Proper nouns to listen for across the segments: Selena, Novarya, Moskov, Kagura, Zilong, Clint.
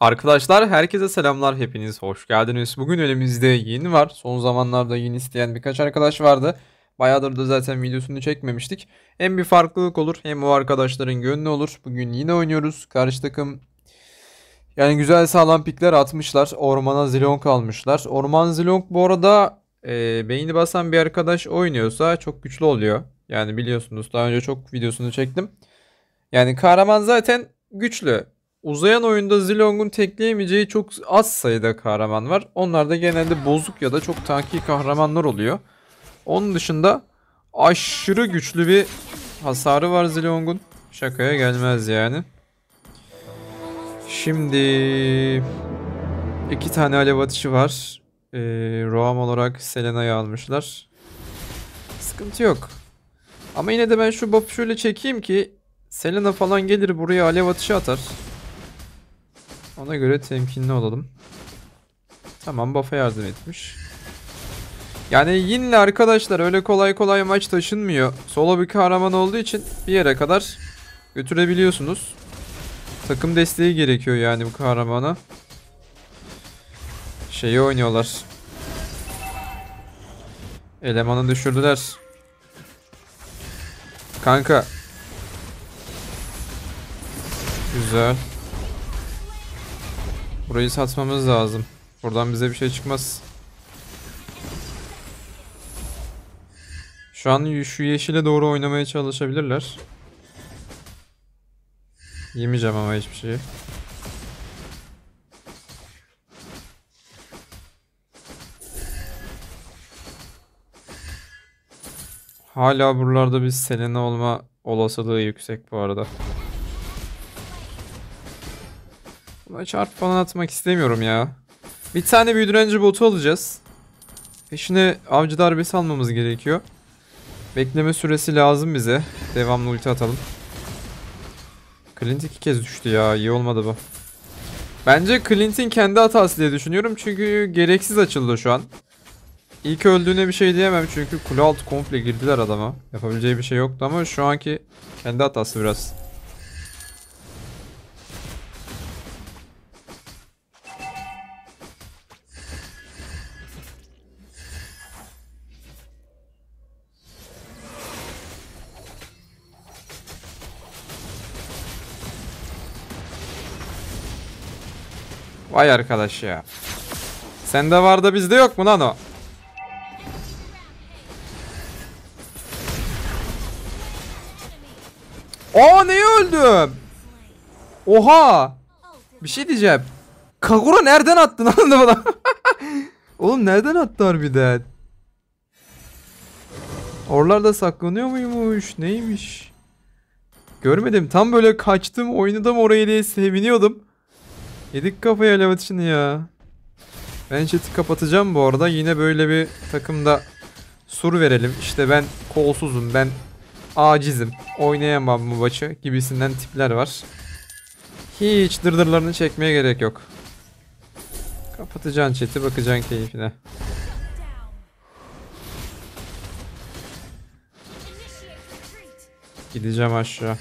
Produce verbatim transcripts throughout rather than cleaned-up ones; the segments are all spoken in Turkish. Arkadaşlar herkese selamlar, hepiniz hoş geldiniz. Bugün elimizde yeni var. Son zamanlarda yeni isteyen birkaç arkadaş vardı. Bayağıdır da zaten videosunu çekmemiştik. Hem bir farklılık olur hem o arkadaşların gönlü olur. Bugün yine oynuyoruz. Karşı takım yani güzel sağlam pikler atmışlar. Ormana Zilong almışlar. Orman Zilong bu arada e, beyni basan bir arkadaş oynuyorsa çok güçlü oluyor. Yani biliyorsunuz daha önce çok videosunu çektim. Yani kahraman zaten güçlü. Uzayan oyunda Zilong'un tekleyemeyeceği çok az sayıda kahraman var. Onlar da genelde bozuk ya da çok tanki kahramanlar oluyor. Onun dışında aşırı güçlü bir hasarı var Zilong'un. Şakaya gelmez yani. Şimdi iki tane alev atışı var. Ee, Roam olarak Selena'yı almışlar. Sıkıntı yok. Ama yine de ben şu buff'ı şöyle çekeyim ki Selena falan gelir buraya alev atışı atar. Ona göre temkinli olalım. Tamam, buff'a yardım etmiş. Yani yine arkadaşlar öyle kolay kolay maç taşınmıyor. Solo bir kahraman olduğu için bir yere kadar götürebiliyorsunuz. Takım desteği gerekiyor yani bu kahramana. Şeyi oynuyorlar. Elemanı düşürdüler. Kanka. Güzel. Burayı satmamız lazım. Buradan bize bir şey çıkmaz. Şu an şu yeşile doğru oynamaya çalışabilirler. Yemeyeceğim ama hiçbir şeyi. Hala buralarda bir Selena olma olasılığı yüksek bu arada. Buna çarp falan atmak istemiyorum ya. Bir tane büyüdürenci botu alacağız. Peşine avcı darbesi almamız gerekiyor. Bekleme süresi lazım bize. Devamlı ulti atalım. Clint iki kez düştü ya. İyi olmadı bu. Bence Clint'in kendi hatası diye düşünüyorum. Çünkü gereksiz açıldı şu an. İlk öldüğüne bir şey diyemem. Çünkü kule altı komple girdiler adama. Yapabileceği bir şey yoktu ama şu anki kendi hatası biraz. Vay arkadaş ya. Sende var da bizde yok mu lan o? Aa, neyi öldüm? Oha. Bir şey diyeceğim. Kagura nereden attın lan? Oğlum nereden attı harbiden? Oralarda saklanıyor muymuş? Neymiş? Görmedim. Tam böyle kaçtım. Oynadım orayı diye seviniyordum. Yedik kafayı alev atışını ya. Ben chat'i kapatacağım bu arada. Yine böyle bir takımda sur verelim. İşte ben kolsuzum, ben acizim, oynayamam bu maçı gibisinden tipler var. Hiç dırdırlarını çekmeye gerek yok. Kapatacaksın chat'i, bakacaksın keyfine. Gideceğim aşağı.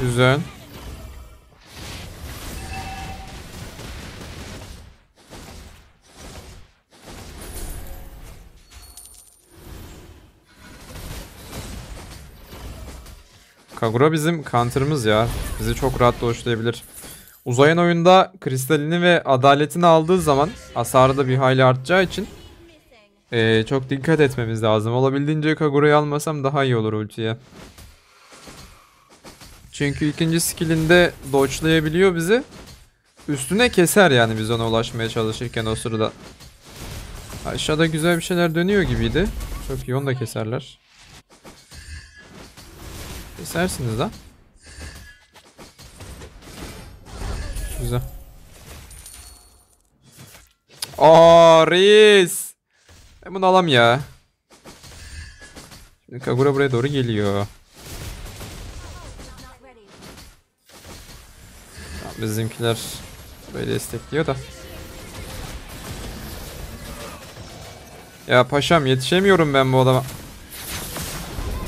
Güzel. Kagura bizim counter'ımız ya. Bizi çok rahat dolaştırabilir. Uzayan oyunda kristalini ve adaletini aldığı zaman hasarı da bir hayli artacağı için ee, çok dikkat etmemiz lazım. Olabildiğince Kagura'yı almasam daha iyi olur ultiye. Çünkü ikinci skillinde dodge'layabiliyor bizi. Üstüne keser yani biz ona ulaşmaya çalışırken o sırada. Aşağıda güzel bir şeyler dönüyor gibiydi. Çok iyi, onu da keserler. Kesersiniz lan. Güzel. Aaa reis. Ben bunu alam ya. Kagura buraya doğru geliyor. Bizimkiler burayı destekliyor da. Ya paşam yetişemiyorum ben bu adama.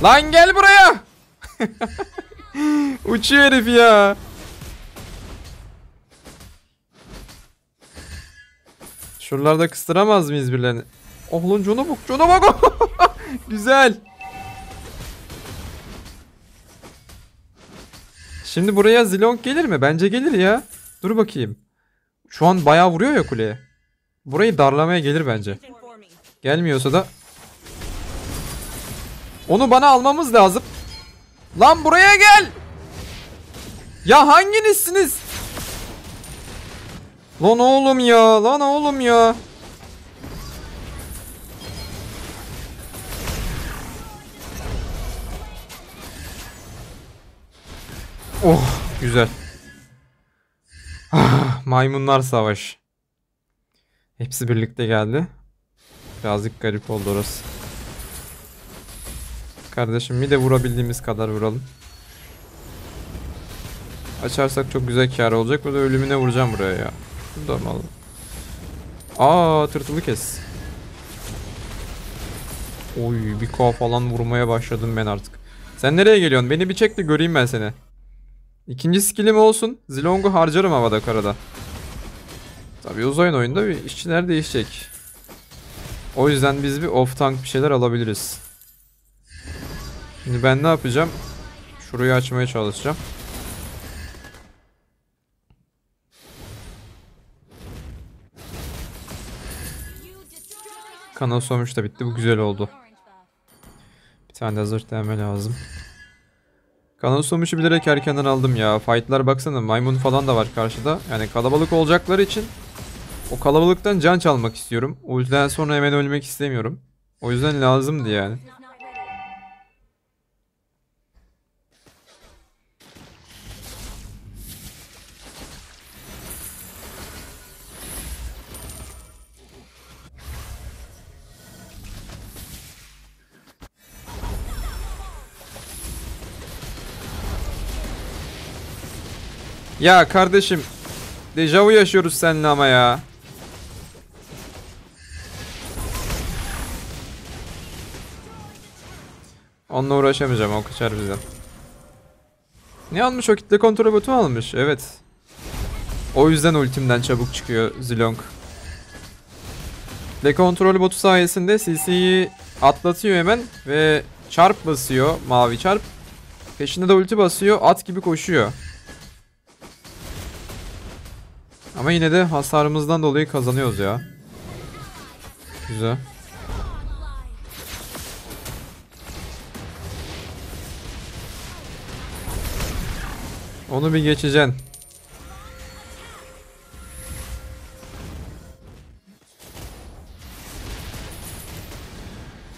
Lan gel buraya. Uçuyor herif ya. Şuralarda kıstıramaz mıyız birilerini? Oh lan cana bak, cana bak. Güzel. Şimdi buraya Zilong gelir mi? Bence gelir ya. Dur bakayım. Şu an bayağı vuruyor ya kuleye. Burayı darlamaya gelir bence. Gelmiyorsa da onu bana almamız lazım. Lan buraya gel. Ya hanginizsiniz? Lan oğlum ya. Lan oğlum ya. Oh güzel. Ah, maymunlar savaş. Hepsi birlikte geldi. Birazcık garip oldu orası. Kardeşim bir de vurabildiğimiz kadar vuralım. Açarsak çok güzel kâr olacak. Burada ölümüne vuracağım buraya ya. Şurada mı alalım? Aaa tırtılı kes. Oy bir kafa falan vurmaya başladım ben artık. Sen nereye geliyorsun? Beni bir çek de göreyim ben seni. İkinci skillim olsun. Zilong'u harcarım havada karada. Tabii uzayın oyunda bir işçiler değişecek. O yüzden biz bir off tank bir şeyler alabiliriz. Şimdi ben ne yapacağım? Şurayı açmaya çalışacağım. Kanal sonuç da bitti. Bu güzel oldu. Bir tane de zırh deme lazım. Kanal sonucu bilerek erkenden aldım ya. Fight'lar baksana maymun falan da var karşıda. Yani kalabalık olacakları için o kalabalıktan can çalmak istiyorum. O yüzden sonra hemen ölmek istemiyorum. O yüzden lazımdı yani. Ya kardeşim dejavu yaşıyoruz seninle ama ya. Onunla uğraşamayacağım, o kaçar bizden. Ne almış o, kitle kontrol botu almış, evet. O yüzden ultimden çabuk çıkıyor Zilong. Kitle kontrol botu sayesinde C C'yi atlatıyor hemen ve çarp basıyor, mavi çarp. Peşinde de ulti basıyor, at gibi koşuyor. Ama yine de hasarımızdan dolayı kazanıyoruz ya. Güzel. Onu bir geçeceksin.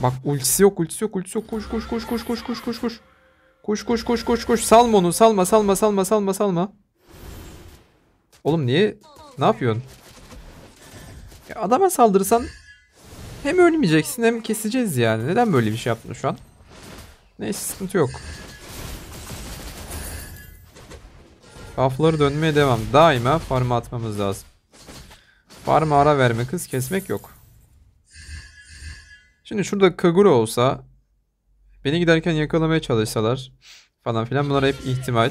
Bak ultisi yok, ultisi yok, ultisi yok. Koş koş koş koş koş koş koş koş. Koş koş koş koş koş. Salma onu, salma salma salma salma salma. Oğlum niye? Ne yapıyorsun? Ya adama saldırırsan hem ölmeyeceksin hem keseceğiz yani. Neden böyle bir şey yaptın şu an? Neyse sıkıntı yok. Buff'ları dönmeye devam. Daima farm'a atmamız lazım. Farm'a ara verme kız, kesmek yok. Şimdi şurada Kagura olsa, beni giderken yakalamaya çalışsalar falan filan, bunlar hep ihtimal.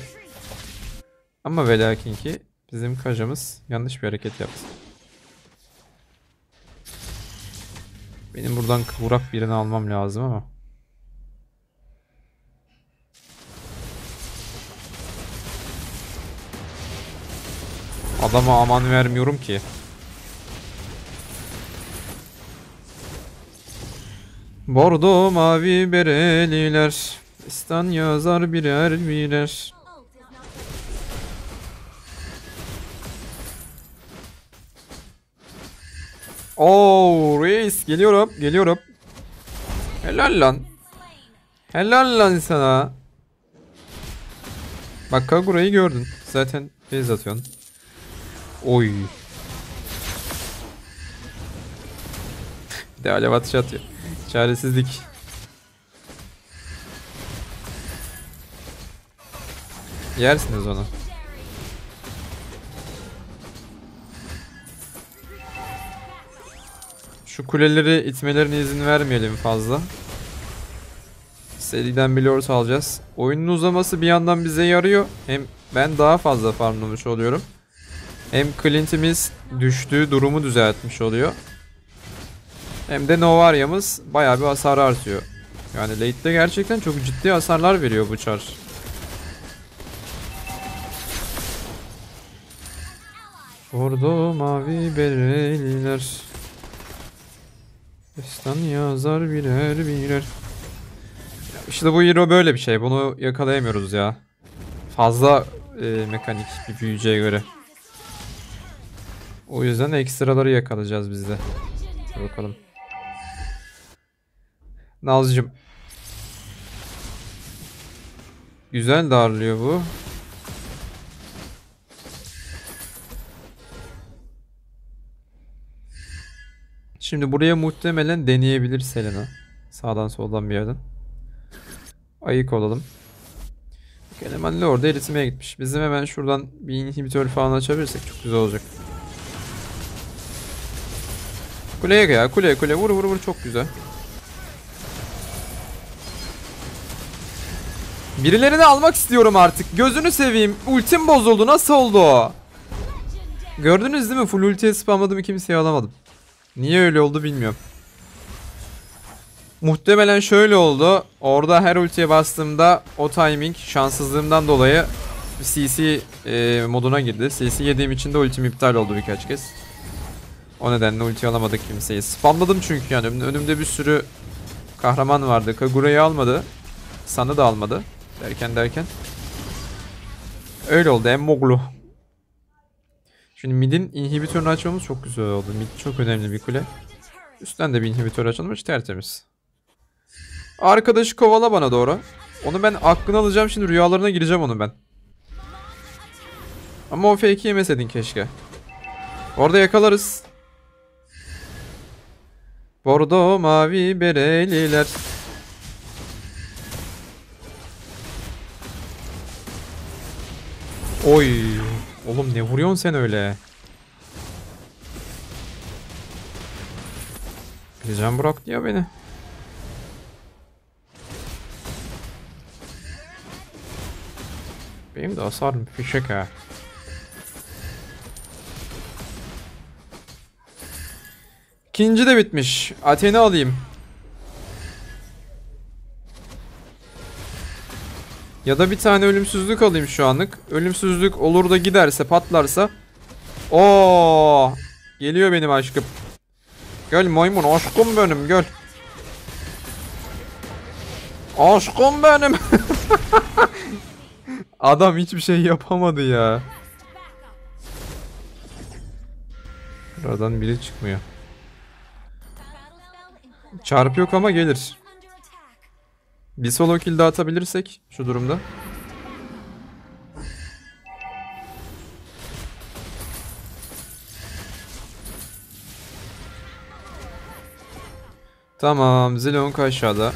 Ama ve lakin ki bizim kajamız yanlış bir hareket yaptı. Benim buradan vurak birini almam lazım ama. Adama aman vermiyorum ki. Bordo mavi bereliler, İstan yazar birer birer. Ooo reis, geliyorum geliyorum. Helal lan. Helal lan sana. Bak Kagura'yı gördün. Zaten base atıyorsun. Oy. Bir de alev atışı atıyor. Çaresizlik. Yersiniz onu. Şu kuleleri itmelerine izin vermeyelim fazla. Seriden biliyoruz alacağız. Oyunun uzaması bir yandan bize yarıyor. Hem ben daha fazla farmlamış oluyorum. Hem Clint'imiz düştüğü durumu düzeltmiş oluyor. Hem de Novarya'mız bayağı bir hasar artıyor. Yani late'de gerçekten çok ciddi hasarlar veriyor bu çar. Ordu mavi bereliler. Destan yazar birer birer. İşte bu hero böyle bir şey. Bunu yakalayamıyoruz ya. Fazla e, mekanik bir büyücüye göre. O yüzden ekstraları yakalayacağız biz de. Bakalım. Nazcığım. Güzel darlıyor bu. Şimdi buraya muhtemelen deneyebilir Selena. Sağdan soldan bir yerden. Ayık olalım. Elemanlı orada eritmeye gitmiş. Bizim hemen şuradan bir inhibitör falan açabilirsek çok güzel olacak. Kuleye ya, kuleye kuleye vur vur vur, çok güzel. Birilerini almak istiyorum artık. Gözünü seveyim. Ultim bozuldu. Nasıl oldu o? Gördünüz değil mi? Full ultiye spamladım, kimseyi alamadım. Niye öyle oldu bilmiyorum. Muhtemelen şöyle oldu. Orada her ultiye bastığımda o timing şanssızlığımdan dolayı C C e, moduna girdi. C C yediğim için de ultim iptal oldu birkaç kez. O nedenle ulti alamadık kimseyi. Spamladım çünkü yani. Önümde bir sürü kahraman vardı. Kagura'yı almadı. San'ı da almadı. Derken derken. Öyle oldu. Emmoglu. Şimdi mid'in inhibitörünü açmamız çok güzel oldu. Mid çok önemli bir kule. Üstten de bir inhibitör açılmış. Tertemiz. Arkadaşı kovala bana doğru. Onu ben aklına alacağım. Şimdi rüyalarına gireceğim onu ben. Ama o fake'i yemeseydin keşke. Orada yakalarız. Bordo mavi bereliler. Oy. Oğlum ne vuruyorsun sen öyle? Geleceğim, bırak diyor beni. Benim de hasarım fişek ha. İkinci de bitmiş. Athena alayım. Ya da bir tane ölümsüzlük alayım şu anlık. Ölümsüzlük olur da giderse, patlarsa. Oo, geliyor benim aşkım. Gel maymun aşkım benim, gel. Aşkım benim. Adam hiçbir şey yapamadı ya. Buradan biri çıkmıyor. Çarp yok ama gelir. Bir solo kill daha atabilirsek şu durumda. Tamam, Zilong aşağıda.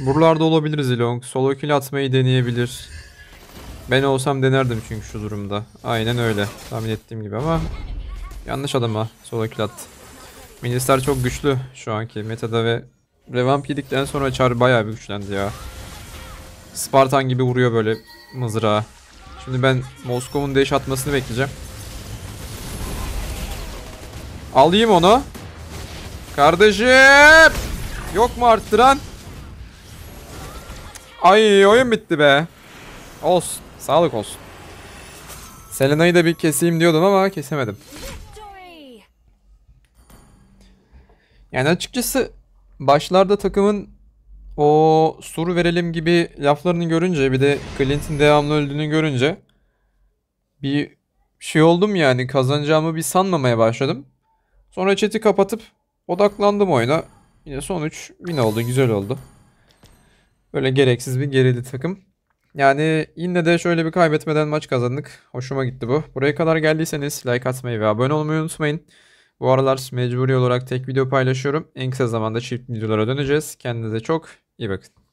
Buralarda olabilir Zilong. Solo kill atmayı deneyebilir. Ben olsam denerdim çünkü şu durumda. Aynen öyle. Tahmin ettiğim gibi ama yanlış adama solo kill attı. Minister çok güçlü şu anki metada ve revamp yedikten sonra çar bayağı bir güçlendi ya. Spartan gibi vuruyor böyle mızrağı. Şimdi ben Moskov'un dash atmasını bekleyeceğim. Alayım onu. Kardeşim! Yok mu arttıran? Ay, oyun bitti be. Olsun. Sağlık olsun. Selena'yı da bir keseyim diyordum ama kesemedim. Yani açıkçası başlarda takımın o soru verelim gibi laflarını görünce, bir de Clint'in devamlı öldüğünü görünce bir şey oldum yani, kazanacağımı bir sanmamaya başladım. Sonra chat'i kapatıp odaklandım oyuna. Yine sonuç bin oldu, güzel oldu. Böyle gereksiz bir gerili takım. Yani yine de şöyle bir kaybetmeden maç kazandık. Hoşuma gitti bu. Buraya kadar geldiyseniz like atmayı ve abone olmayı unutmayın. Bu aralar mecburi olarak tek video paylaşıyorum. En kısa zamanda çift videolara döneceğiz. Kendinize çok iyi bakın.